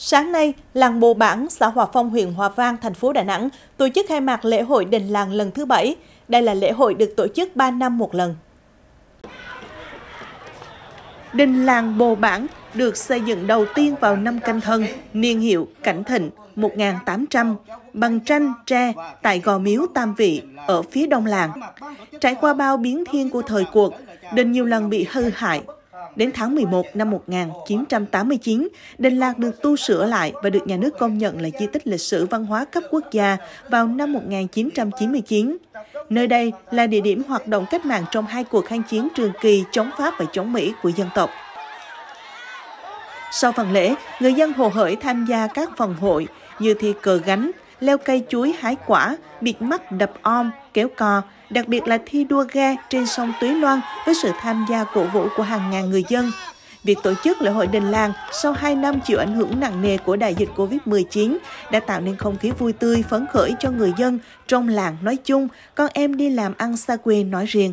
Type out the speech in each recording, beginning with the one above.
Sáng nay, làng Bồ Bản, xã Hòa Phong, huyện Hòa Vang, thành phố Đà Nẵng tổ chức khai mạc lễ hội Đình Làng lần thứ 7. Đây là lễ hội được tổ chức 3 năm một lần. Đình Làng Bồ Bản được xây dựng đầu tiên vào năm Canh Thân, niên hiệu Cảnh Thịnh 1800, bằng tranh, tre tại Gò Miếu Tam Vị ở phía đông làng. Trải qua bao biến thiên của thời cuộc, đình nhiều lần bị hư hại. Đến tháng 11 năm 1989, đình làng được tu sửa lại và được nhà nước công nhận là di tích lịch sử văn hóa cấp quốc gia vào năm 1999. Nơi đây là địa điểm hoạt động cách mạng trong 2 cuộc kháng chiến trường kỳ chống Pháp và chống Mỹ của dân tộc. Sau phần lễ, người dân hồ hởi tham gia các phần hội như thi cờ gánh, leo cây chuối hái quả, bịt mắt đập om, kéo cò, đặc biệt là thi đua ghe trên sông Túy Loan với sự tham gia cổ vũ của hàng ngàn người dân. Việc tổ chức lễ hội Đình Làng sau 2 năm chịu ảnh hưởng nặng nề của đại dịch Covid-19 đã tạo nên không khí vui tươi, phấn khởi cho người dân trong làng nói chung, con em đi làm ăn xa quê nói riêng.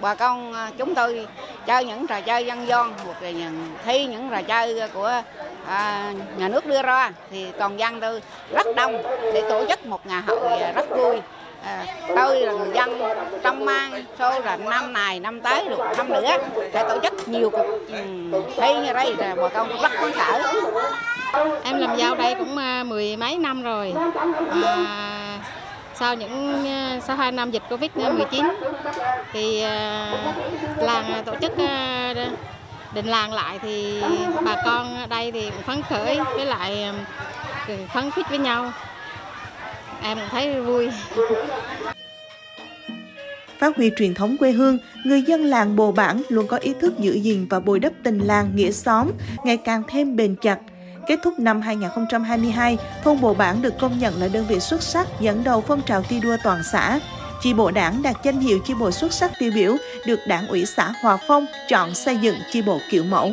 Bà con chúng tôi chơi những trò chơi dân gian hoặc là thi những trò chơi của nhà nước đưa ra thì toàn dân tôi rất đông để tổ chức một ngày hội rất vui. Tôi là người dân trong mang số là năm này năm tới được năm nữa sẽ tổ chức nhiều cuộc thi như đây là bà con cũng rất phấn khởi. Em làm dâu đây cũng mười mấy năm rồi. Sau 2 năm dịch Covid-19 thì làng tổ chức Đình Làng lại thì bà con ở đây thì phấn khởi với lại phấn khích với nhau. Em thấy vui. Phát huy truyền thống quê hương, người dân làng Bồ Bản luôn có ý thức giữ gìn và bồi đắp tình làng nghĩa xóm ngày càng thêm bền chặt. Kết thúc năm 2022, thôn Bồ Bản được công nhận là đơn vị xuất sắc dẫn đầu phong trào thi đua toàn xã. Chi bộ Đảng đạt danh hiệu chi bộ xuất sắc tiêu biểu, được Đảng ủy xã Hòa Phong chọn xây dựng chi bộ kiểu mẫu.